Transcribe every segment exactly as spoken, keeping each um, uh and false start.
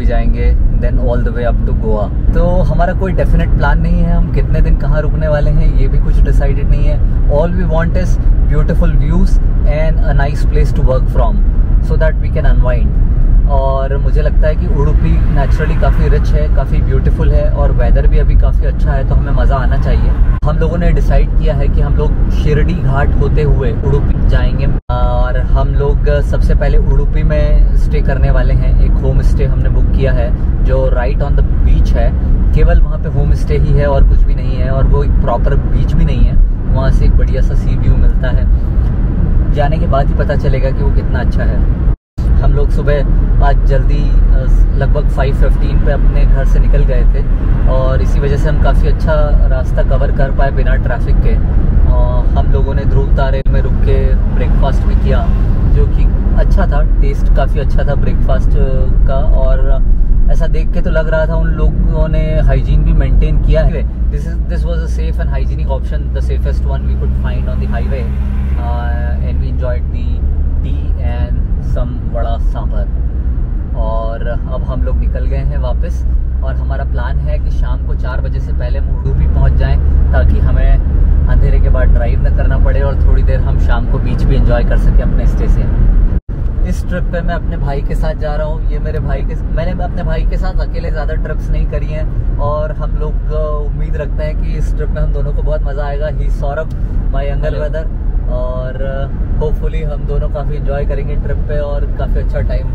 UP जाएंगे, then all the way up to Goa. तो हमारा कोई डेफिनेट प्लान नहीं है, हम कितने दिन कहाँ रुकने वाले हैं ये भी कुछ डिसाइडेड नहीं है। All we want is beautiful views and a nice place to work from so that we can unwind. और मुझे लगता है कि उडुपी नेचुरली काफ़ी रिच है, काफ़ी ब्यूटीफुल है और वेदर भी अभी काफ़ी अच्छा है, तो हमें मज़ा आना चाहिए। हम लोगों ने डिसाइड किया है कि हम लोग शिरडी घाट होते हुए उडुपी जाएंगे और हम लोग सबसे पहले उडुपी में स्टे करने वाले हैं। एक होम स्टे हमने बुक किया है जो राइट ऑन द बीच है, केवल वहाँ पे होम स्टे ही है और कुछ भी नहीं है, और वो एक प्रॉपर बीच भी नहीं है। वहाँ से एक बढ़िया सा सी व्यू मिलता है, जाने के बाद ही पता चलेगा कि वो कितना अच्छा है। हम लोग सुबह आज जल्दी लगभग फाइव फिफ्टीन पे अपने घर से निकल गए थे और इसी वजह से हम काफ़ी अच्छा रास्ता कवर कर पाए बिना ट्रैफिक के। और हम लोगों ने ध्रुव तारे में रुक के ब्रेकफास्ट भी किया जो कि अच्छा था, टेस्ट काफ़ी अच्छा था ब्रेकफास्ट का। और ऐसा देख के तो लग रहा था उन लोगों ने हाइजीन भी मेंटेन किया है। This is this was a safe and hygienic option, the safest one we could find on the highway and we enjoyed the tea and some vada sambar. और अब हम लोग निकल गए हैं वापस और हमारा प्लान है कि शाम को चार बजे से पहले हम उडुपी पहुँच जाएँ ताकि हमें अंधेरे के बाद ड्राइव न करना पड़े और थोड़ी देर हम शाम को बीच भी एंजॉय कर सकें अपने स्टे से। इस ट्रिप पे मैं अपने भाई के साथ जा रहा हूँ। ये मेरे भाई के मैंने अपने भाई के साथ अकेले ज़्यादा ट्रिप्स नहीं करी हैं और हम लोग उम्मीद रखते हैं कि इस ट्रिप में हम दोनों को बहुत मज़ा आएगा। He Saurabh my younger brother, और होपफुली हम दोनों काफ़ी एंजॉय करेंगे ट्रिप पे और काफ़ी अच्छा टाइम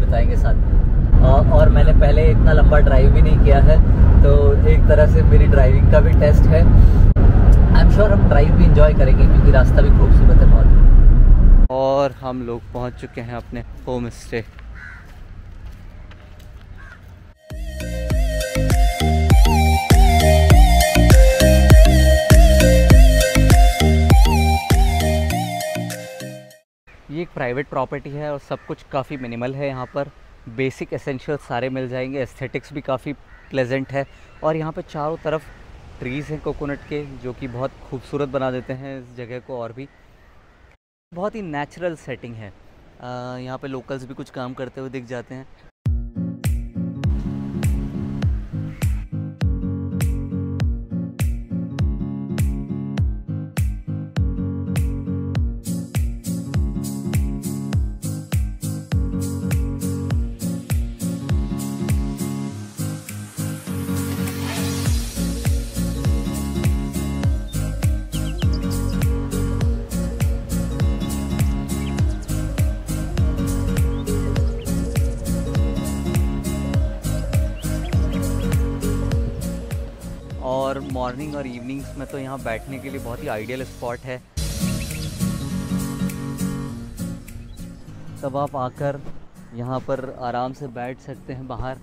बिताएंगे साथ में। और मैंने पहले इतना लंबा ड्राइव भी नहीं किया है तो एक तरह से मेरी ड्राइविंग का भी टेस्ट है। आई एम श्योर हम ड्राइव भी इंजॉय करेंगे क्योंकि रास्ता भी खूबसूरत है बहुत। और हम लोग पहुंच चुके हैं अपने होम स्टे। ये एक प्राइवेट प्रॉपर्टी है और सब कुछ काफ़ी मिनिमल है। यहाँ पर बेसिक एसेंशियल सारे मिल जाएंगे, एस्थेटिक्स भी काफ़ी प्लेजेंट है और यहाँ पे चारों तरफ ट्रीज़ हैं कोकोनट के जो कि बहुत खूबसूरत बना देते हैं इस जगह को। और भी बहुत ही नेचुरल सेटिंग है। यहाँ पे लोकल्स भी कुछ काम करते हुए दिख जाते हैं। और मॉर्निंग और इवनिंग्स में तो यहाँ बैठने के लिए बहुत ही आइडियल स्पॉट है। तब आप आकर यहाँ पर आराम से बैठ सकते हैं बाहर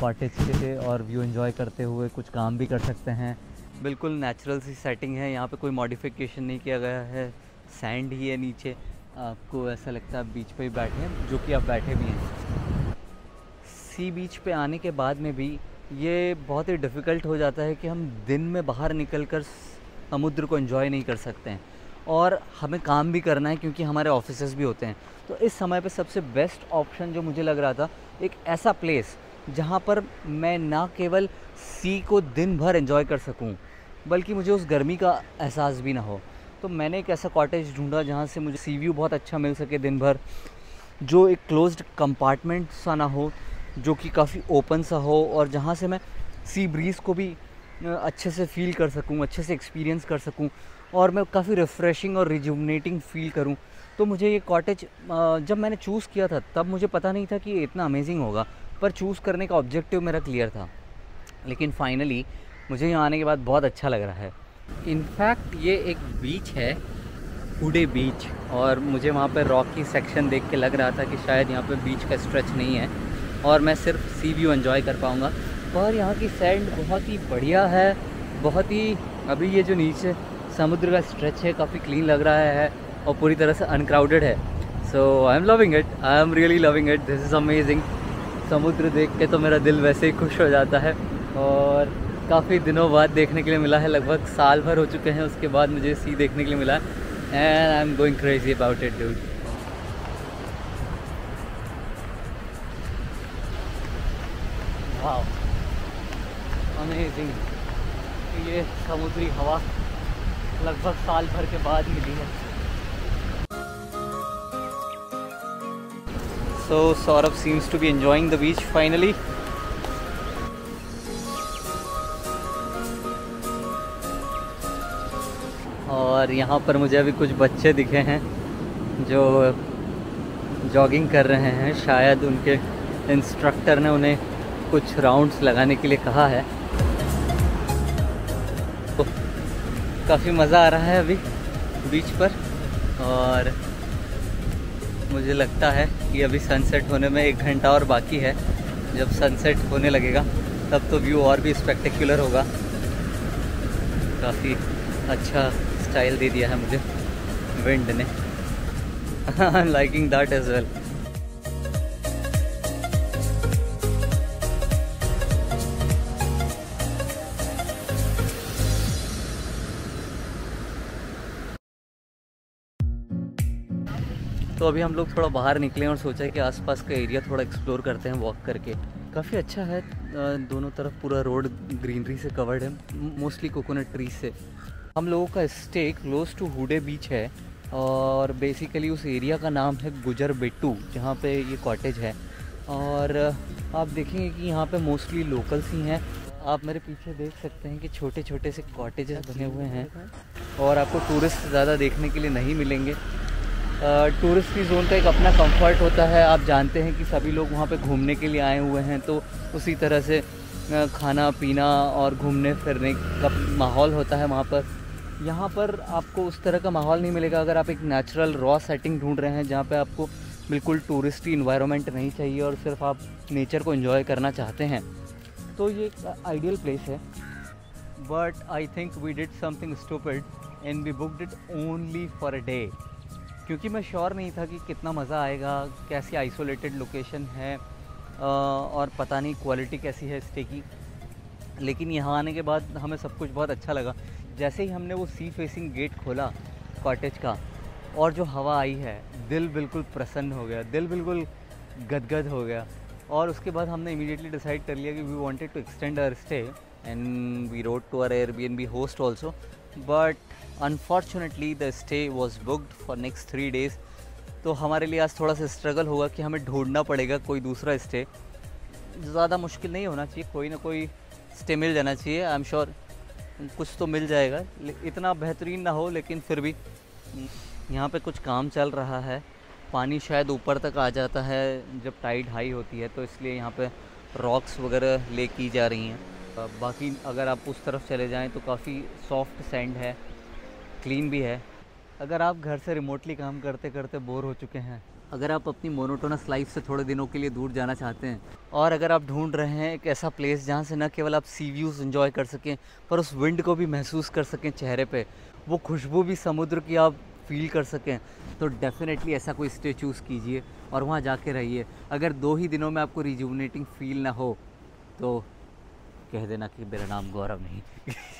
कॉटेज के और व्यू एंजॉय करते हुए, कुछ काम भी कर सकते हैं। बिल्कुल नेचुरल सी सेटिंग है, यहाँ पे कोई मॉडिफिकेशन नहीं किया गया है, सैंड ही है नीचे, आपको ऐसा लगता है आप बीच पे ही बैठे हैं, जो कि आप बैठे भी हैं। सी बीच पे आने के बाद में भी ये बहुत ही डिफ़िकल्ट हो जाता है कि हम दिन में बाहर निकलकर समुद्र को एंजॉय नहीं कर सकते हैं और हमें काम भी करना है क्योंकि हमारे ऑफिसेस भी होते हैं। तो इस समय पे सबसे बेस्ट ऑप्शन जो मुझे लग रहा था, एक ऐसा प्लेस जहाँ पर मैं ना केवल सी को दिन भर एंजॉय कर सकूँ बल्कि मुझे उस गर्मी का एहसास भी ना हो। तो मैंने एक ऐसा कॉटेज ढूँढा जहाँ से मुझे सी व्यू बहुत अच्छा मिल सके दिन भर, जो एक क्लोज्ड कंपार्टमेंट सा ना हो, जो कि काफ़ी ओपन सा हो और जहाँ से मैं सी ब्रीज़ को भी अच्छे से फ़ील कर सकूँ, अच्छे से एक्सपीरियंस कर सकूँ और मैं काफ़ी रिफ़्रेशिंग और रिजुवनेटिंग फ़ील करूँ। तो मुझे ये कॉटेज जब मैंने चूज़ किया था तब मुझे पता नहीं था कि ये इतना अमेजिंग होगा, पर चूज़ करने का ऑब्जेक्टिव मेरा क्लियर था। लेकिन फ़ाइनली मुझे यहाँ आने के बाद बहुत अच्छा लग रहा है। इनफैक्ट ये एक बीच है, हुडे बीच, और मुझे वहाँ पर रॉक की सेक्शन देख के लग रहा था कि शायद यहाँ पर बीच का स्ट्रेच नहीं है और मैं सिर्फ सी व्यू एंजॉय कर पाऊँगा। और यहाँ की सैंड बहुत ही बढ़िया है, बहुत ही, अभी ये जो नीचे समुद्र का स्ट्रेच है काफ़ी क्लीन लग रहा है और पूरी तरह से अनक्राउडेड है। So I am loving it, I am really loving it, this is amazing. समुद्र देख के तो मेरा दिल वैसे ही खुश हो जाता है और काफ़ी दिनों बाद देखने के लिए मिला है, लगभग साल भर हो चुके हैं उसके बाद मुझे सी देखने के लिए मिला है and I am going crazy about it dude. wow, amazing. ये समुद्री हवा लगभग साल भर के बाद मिली है. So Saurabh seems to be enjoying the beach finally. और यहाँ पर मुझे अभी कुछ बच्चे दिखे हैं जो जॉगिंग कर रहे हैं. शायद उनके इंस्ट्रक्टर ने उन्हें कुछ राउंड्स लगाने के लिए कहा है. तो काफ़ी मज़ा आ रहा है अभी बीच पर. और मुझे लगता है कि अभी सनसेट होने में एक घंटा और बाकी है. जब सनसेट होने लगेगा तब तो व्यू और भी स्पेक्टेक्युलर होगा. काफ़ी अच्छा स्टाइल दे दिया है मुझे विंड ने. I am liking that as well. तो अभी हम लोग थोड़ा बाहर निकले और सोचा कि आसपास का एरिया थोड़ा एक्सप्लोर करते हैं वॉक करके. काफ़ी अच्छा है. दोनों तरफ पूरा रोड ग्रीनरी से कवर्ड है, मोस्टली कोकोनट ट्रीज से. हम लोगों का stay close to Hoode beach है और बेसिकली उस एरिया का नाम है गुजर बेट्टू, जहाँ पे ये कॉटेज है. और आप देखेंगे कि यहाँ पे मोस्टली लोकल्स ही हैं. आप मेरे पीछे देख सकते हैं कि छोटे छोटे से कॉटेजेस बने हुए हैं और आपको टूरिस्ट ज़्यादा देखने के लिए नहीं मिलेंगे. टूरिस्ट की जोन का एक अपना कंफर्ट होता है. आप जानते हैं कि सभी लोग वहाँ पे घूमने के लिए आए हुए हैं, तो उसी तरह से खाना पीना और घूमने फिरने का माहौल होता है वहाँ पर. यहाँ पर आपको उस तरह का माहौल नहीं मिलेगा. अगर आप एक नेचुरल रॉ सेटिंग ढूंढ रहे हैं जहाँ पे आपको बिल्कुल टूरिस्टी इन्वायरमेंट नहीं चाहिए और सिर्फ आप नेचर को एंजॉय करना चाहते हैं, तो ये एक आइडियल प्लेस है. But I think we did something stupid and we booked it only for a day, क्योंकि मैं श्योर नहीं था कि कितना मज़ा आएगा, कैसी आइसोलेटेड लोकेशन है और पता नहीं क्वालिटी कैसी है स्टे की. लेकिन यहाँ आने के बाद हमें सब कुछ बहुत अच्छा लगा. जैसे ही हमने वो सी फेसिंग गेट खोला कॉटेज का और जो हवा आई है, दिल बिल्कुल प्रसन्न हो गया, दिल बिल्कुल गदगद हो गया. और उसके बाद हमने इमीडिएटली डिसाइड कर लिया कि we wanted to extend our stay and we wrote to our Airbnb host also. But unfortunately the stay was booked for next three days. तो हमारे लिए आज थोड़ा सा स्ट्रगल होगा कि हमें ढूंढना पड़ेगा कोई दूसरा स्टे. ज़्यादा मुश्किल नहीं होना चाहिए, कोई ना कोई स्टे मिल जाना चाहिए. आई एम श्योर कुछ तो मिल जाएगा, इतना बेहतरीन ना हो लेकिन फिर भी. यहाँ पे कुछ काम चल रहा है. पानी शायद ऊपर तक आ जाता है जब टाइड हाई होती है, तो इसलिए यहाँ पे रॉक्स वगैरह ले की जा रही हैं. बाकी अगर आप उस तरफ चले जाएं तो काफ़ी सॉफ्ट सैंड है, क्लीन भी है. अगर आप घर से रिमोटली काम करते करते बोर हो चुके हैं, अगर आप अपनी मोनोटोनस लाइफ से थोड़े दिनों के लिए दूर जाना चाहते हैं, और अगर आप ढूंढ रहे हैं एक ऐसा प्लेस जहाँ से न केवल आप सी व्यूज़ एंजॉय कर सकें पर उस विंड को भी महसूस कर सकें चेहरे पे, वो खुशबू भी समुद्र की आप फील कर सकें, तो डेफ़िनेटली ऐसा कोई स्टे चूज़ कीजिए और वहाँ जाके रहिए. अगर दो ही दिनों में आपको रिजुविनेटिंग फील ना हो तो कह देना कि मेरा नाम गौरव नहीं.